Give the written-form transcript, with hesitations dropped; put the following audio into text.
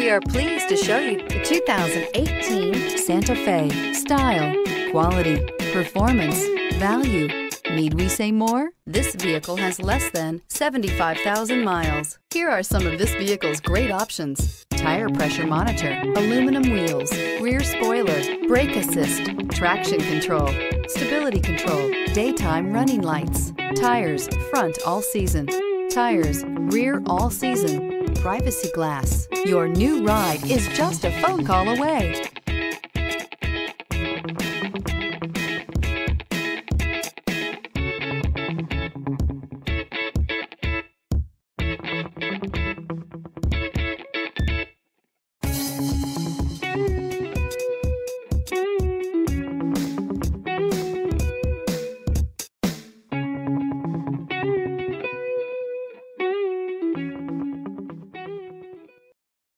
We are pleased to show you the 2018 Santa Fe. Style, quality, performance, value. Need we say more? This vehicle has less than 75,000 miles. Here are some of this vehicle's great options: tire pressure monitor, aluminum wheels, rear spoiler, brake assist, traction control, stability control, daytime running lights, tires front all season, tires rear all season, privacy glass. Your new ride is just a phone call away.